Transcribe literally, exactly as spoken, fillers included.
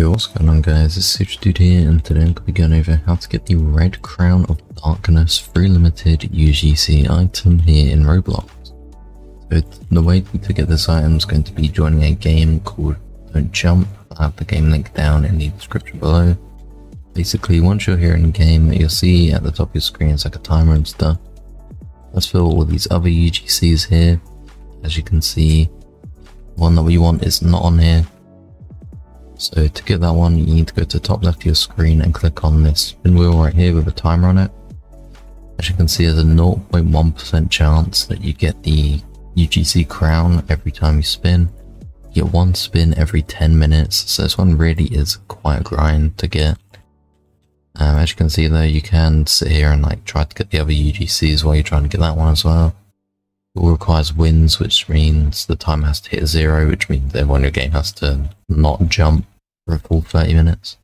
Yo, what's going on guys, it's H two D here, and today I'm going to be going over how to get the Red Crown of Darkness free limited U G C item here in Roblox. So the way to get this item is going to be joining a game called Don't Jump. I'll have the game link down in the description below. Basically, once you're here in game, you'll see at the top of your screen it's like a timer and stuff. Let's fill all these other U G Cs here. As you can see, the one that we want is not on here. So to get that one, you need to go to the top left of your screen and click on this pinwheel right here with a timer on it. As you can see, there's a zero point one percent chance that you get the U G C crown every time you spin. You get one spin every ten minutes, so this one really is quite a grind to get. Um, as you can see though, you can sit here and like try to get the other U G Cs while you're trying to get that one as well. It all requires wins, which means the time has to hit zero, which means everyone in your game has to not jump for a full thirty minutes.